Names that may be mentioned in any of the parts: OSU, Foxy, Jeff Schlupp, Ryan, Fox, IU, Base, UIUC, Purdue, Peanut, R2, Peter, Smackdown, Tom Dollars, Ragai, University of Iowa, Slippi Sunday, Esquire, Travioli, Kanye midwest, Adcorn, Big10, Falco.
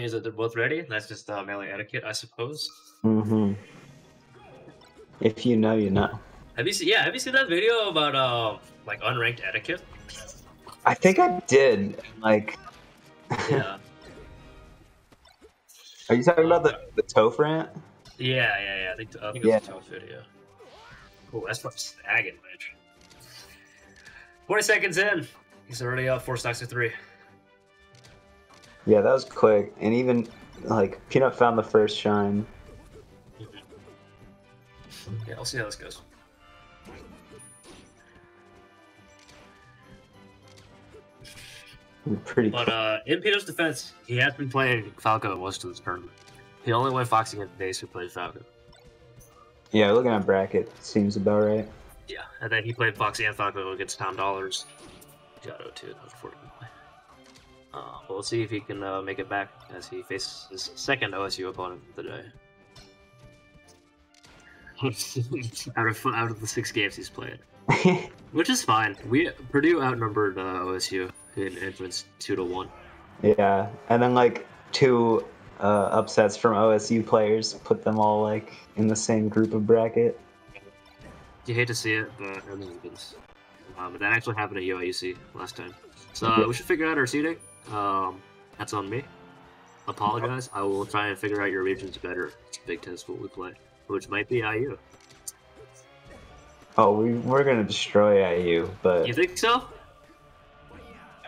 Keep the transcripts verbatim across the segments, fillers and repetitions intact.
means that they're both ready. That's just uh, melee etiquette, I suppose. Mm-hmm. If you know, you know. Have you seen? Yeah, have you seen that video about uh, like unranked etiquette? I think I did. Like. Yeah. Are you talking about the the Toph rant? Yeah, yeah, yeah. I think, I think it was yeah. a Toph video. Cool. That's fucking snagging, bitch. Twenty seconds in. He's already up four stocks to three. Yeah, that was quick. And even like Peanut found the first shine. Yeah, I'll see how this goes. Pretty but cool. uh, in Peter's defense, he has been playing Falco most of this tournament. He only went Fox against Base, who played Falco. Yeah, looking at bracket, seems about right. Yeah, and then he played Foxy and Falco against Tom Dollars. Got oh two, unfortunately. Uh, but we'll see if he can uh, make it back as he faces his second O S U opponent of the day. out of out of the six games he's played, which is fine. We Purdue outnumbered uh, O S U in entrance two to one. Yeah, and then like two uh, upsets from O S U players put them all like in the same group of bracket. You hate to see it, but it happens. Uh, but that actually happened at U I U C last time, so uh, yeah. we should figure out our seeding. Um, that's on me. Apologize. I will try and figure out your regions better. Big Ten school we play. Which might be I U. Oh, we, we're gonna destroy I U, but... You think so?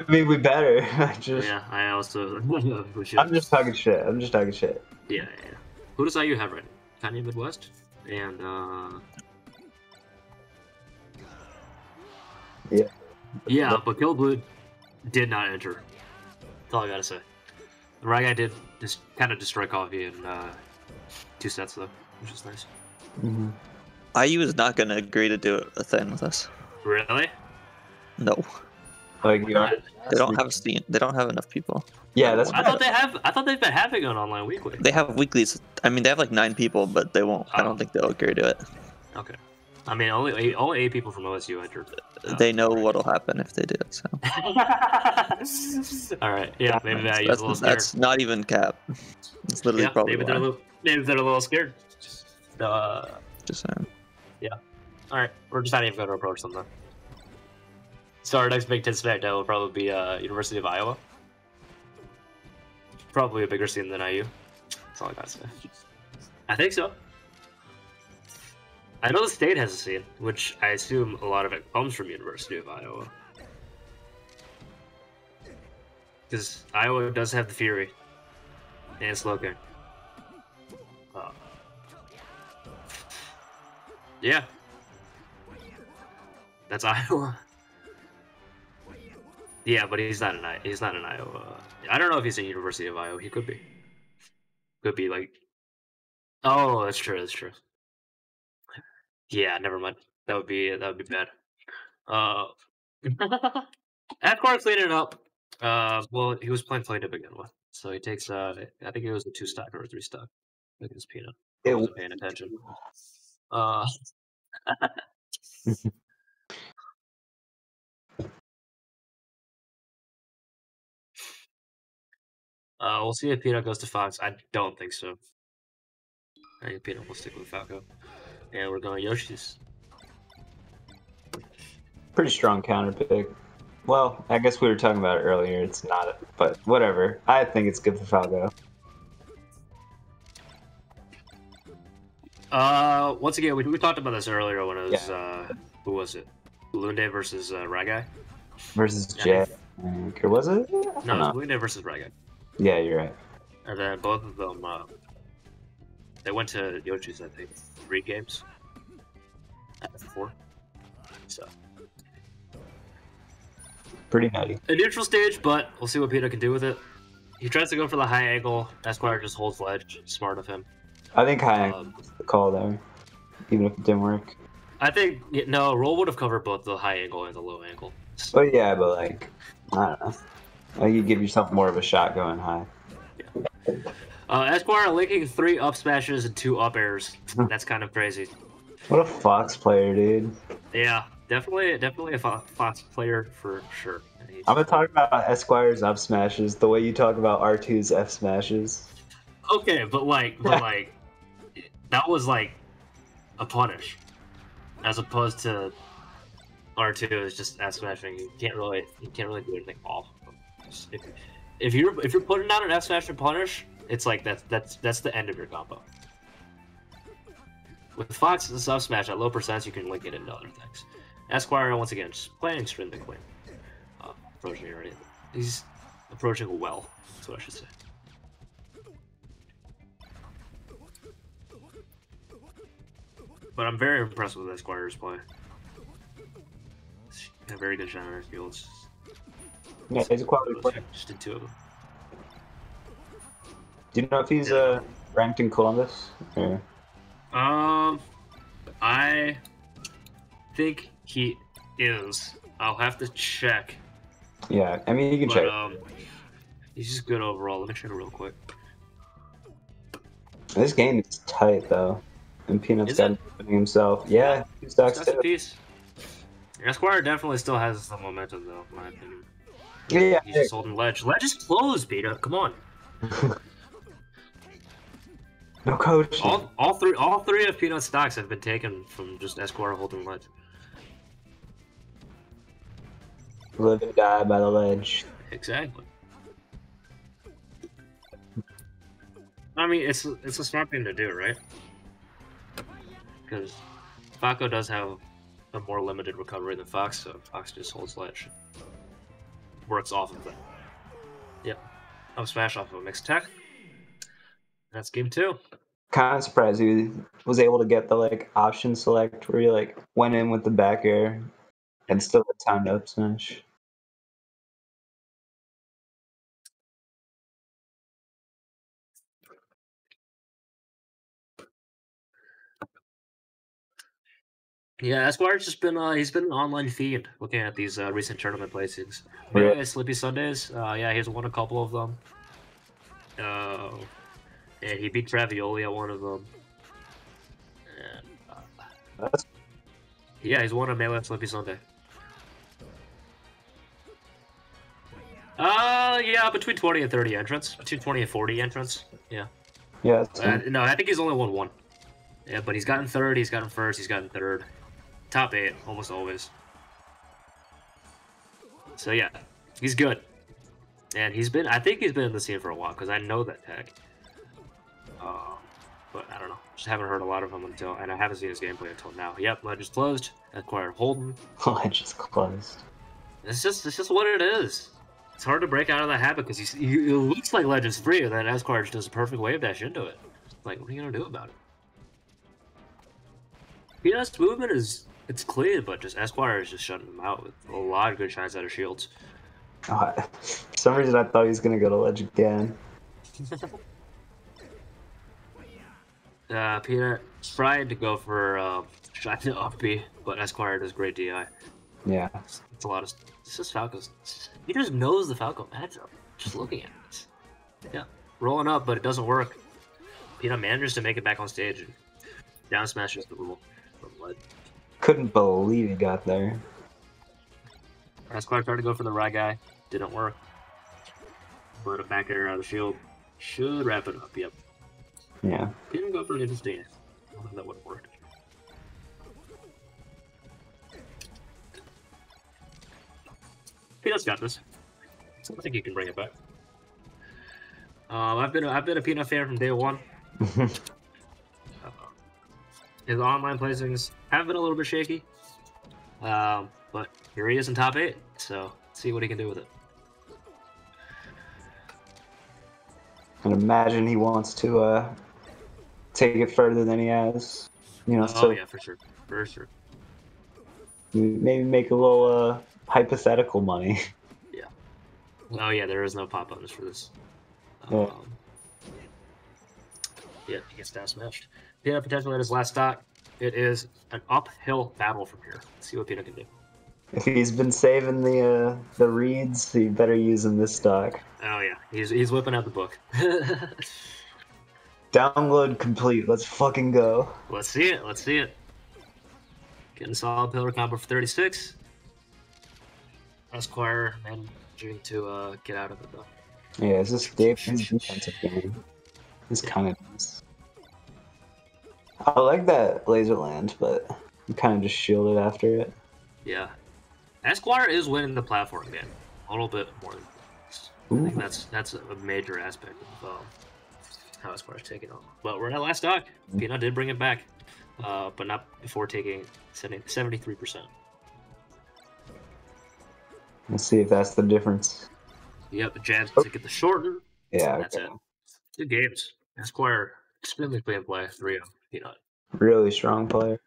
I mean, we better. I just... Yeah, I also... I'm just talking shit. I'm just talking shit. Yeah, yeah, yeah. Who does I U have right now? Kanye Midwest? And, uh... Yeah. Yeah, but Kill Blue did not enter. That's all I gotta say. Ragai did just kind of destroy Coffee in uh, two sets, though. Which is nice. Mm-hmm. I U is not going to agree to do a thing with us. Really? No. Like you are, they don't have they don't have enough people. Yeah, that's. I thought they have. I thought they've been having an online weekly. They have weeklies. I mean, they have like nine people, but they won't. Oh. I don't think they'll agree to it. Okay. I mean, only eight, only eight people from O S U entered. Uh, they know right. what'll happen if they do it. So. All right. Yeah. Maybe I use a little. That's not even cap. It's literally yeah, probably. Maybe they're, a little, maybe they're a little scared. Uh, just saying. Yeah. Alright, we're just not even going to approach them, though. So our next Big Ten Smackdown will probably be uh, University of Iowa. Probably a bigger scene than I U. That's all I gotta say. I think so. I know the state has a scene, which I assume a lot of it comes from University of Iowa. Because Iowa does have the Fury. And Slogan. Uh, Yeah. That's Iowa. Yeah, but he's not an I he's not an Iowa. I don't know if he's at University of Iowa. He could be. Could be like. Oh, that's true. That's true. Yeah, never mind. That would be that would be bad. Uh, Adcorn cleaned it up. Uh, well, he was playing play to begin with, so he takes. Uh, I think it was a two stock or a three stock against Peanut. I wasn't paying attention. Uh, uh, we'll see if Peanut goes to Fox. I don't think so. I think Peanut will stick with Falco. And we're going Yoshi's. Pretty strong counter pick. Well, I guess we were talking about it earlier. It's not, but whatever. I think it's good for Falco. Uh, once again, we, we talked about this earlier when it was, yeah. uh, who was it? Lunde versus, uh, Ragai? Versus Jack. Or was it? No, it was Lunde versus Ragai. Yeah, you're right. And then both of them, uh, they went to Yoshi's, I think, three games. Four. So. Pretty nutty. A neutral stage, but we'll see what Peter can do with it. He tries to go for the high angle. Esquire just holds ledge. Smart of him. I think high um, was the call there, even if it didn't work. I think, no, roll would have covered both the high angle and the low angle. Oh yeah, but like, I don't know. Like you give yourself more of a shot going high. Yeah. Uh, Esquire linking three up smashes and two up airs. That's kind of crazy. What a Fox player, dude. Yeah, Definitely, definitely a Fox player for sure. I'm gonna talk about Esquire's up smashes the way you talk about R two's F smashes. Okay, but like, but like, that was like a punish, as opposed to R two is just F smashing. You can't really, you can't really do anything off. If, if you're if you're putting out an F smash and punish, it's like that's that's that's the end of your combo. With Fox and up smash at low percents, you can link it into other things. Esquire, once again, just playing extremely clean. Uh, approaching it already. He's approaching well, that's what I should say. But I'm very impressed with Esquire's play. He's got a very good shot on our fields. Yeah, he's a quality player. Just did two of them. Do you know if he's yeah. uh, ranked in Columbus? Or... Um, I think he is. I'll have to check. Yeah, I mean, you can but, check. Um, he's just good overall. Let me check it real quick. This game is tight, though. And Peanut's got himself. Yeah, he's yeah. That's a piece. Esquire definitely still has some momentum, though, in my opinion. Yeah, yeah. He's yeah. just holding ledge. Ledge is closed, Peter. Come on. No coach. All, all three, all three of Peanut's stocks have been taken from just Esquire holding ledge. Live and die by the ledge. Exactly. I mean, it's it's a smart thing to do, right? Because Falco does have a more limited recovery than Fox, so Fox just holds ledge. Works off of that. Yep. Up smash off of a mixed tech. That's game two. Kind of surprised he was able to get the like option select where he like went in with the back air and still had time to up smash. Yeah, Esquire's just been uh, he's been an online fiend looking at these uh, recent tournament placings. Maybe yeah. Slippi Sundays. Uh, yeah, he's won a couple of them. Uh, And he beat Travioli at one of them. And, uh, yeah, he's won a melee at Slippi Sunday. Uh, yeah, between twenty and thirty entrants. Between twenty and forty entrants. Yeah. Yeah. Uh, no, I think he's only won one. Yeah, but he's gotten third, he's gotten first, he's gotten third. Top eight, almost always. So yeah, he's good. And he's been, I think he's been in the scene for a while, because I know that tag. Uh, but I don't know. Just haven't heard a lot of him until, and I haven't seen his gameplay until now. Yep, ledge is closed. Esquire holding. Ledge is closed. It's just, it's just what it is. It's hard to break out of that habit because he, he it looks like ledge is free, and then Esquire just does a perfect wave dash into it. Like, what are you gonna do about it? Peanut's movement is it's clean, but just Esquire is just shutting him out with a lot of good shots out of shields. Uh, for some reason, I thought he was gonna go to ledge again. Uh, Peter tried to go for uh, shot to up B, but Esquire does great D I. Yeah, it's, it's a lot of. It's just Falco's. He just knows the Falco matchup. Just looking at it. Yeah, rolling up, but it doesn't work. Peter manages to make it back on stage. And down smashes the rule. Couldn't believe he got there. Esquire tried to go for the Ragai. Didn't work. Put a back air out of the shield. Should wrap it up. Yep. Yeah. Didn't go for an interesting. I don't know if that would have worked. Peanut's got this. I think you can bring it back. Um, I've been a, I've been a Peanut fan from day one. uh, his online placings have been a little bit shaky, um, but here he is in top eight. So let's see what he can do with it. I can imagine he wants to. Uh... Take it further than he has, you know. Oh so yeah, for sure, for sure. Maybe make a little uh, hypothetical money. Yeah. Oh yeah, there is no pop on this for this. Um, yeah. Yeah, he gets down smashed. Peanut potentially at his last stock. It is an uphill battle from here. Let's see what Peanut can do. If he's been saving the uh, the reeds, he better use them this stock. Oh yeah, he's he's whipping out the book. Download complete. Let's fucking go. Let's see it. Let's see it. Getting solid pillar combo for thirty-six. Esquire managing to uh, get out of it though. Yeah, is this Dave's defensive game? It's kind of nice. I like that laser land, but I'm kind of just shielded after it. Yeah. Esquire is winning the platform game a little bit more than this. I think that's that's a major aspect of um, how Esquire's taking on. But we're at last stock. Peanut did bring it back, uh, but not before taking seventy-three percent. Let's see if that's the difference. Yep, the jabs to get the shorter. Yeah, that's okay. It. Two games. Esquire, extremely clean play. Three of Peanut. Really strong player.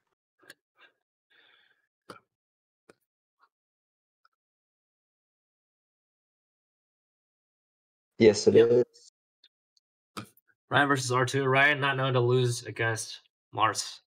Yes, it yep. is. Ryan versus R two. Ryan not known to lose against Mars.